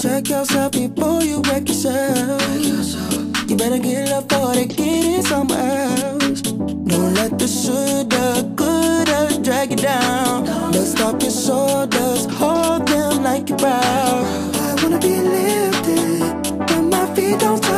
Check yourself before you wreck yourself. You better get love before they get it somewhere else. Don't let the shoulda, coulda drag you down. Dust off your shoulders, hold them like you're proud. I wanna be lifted, but my feet don't.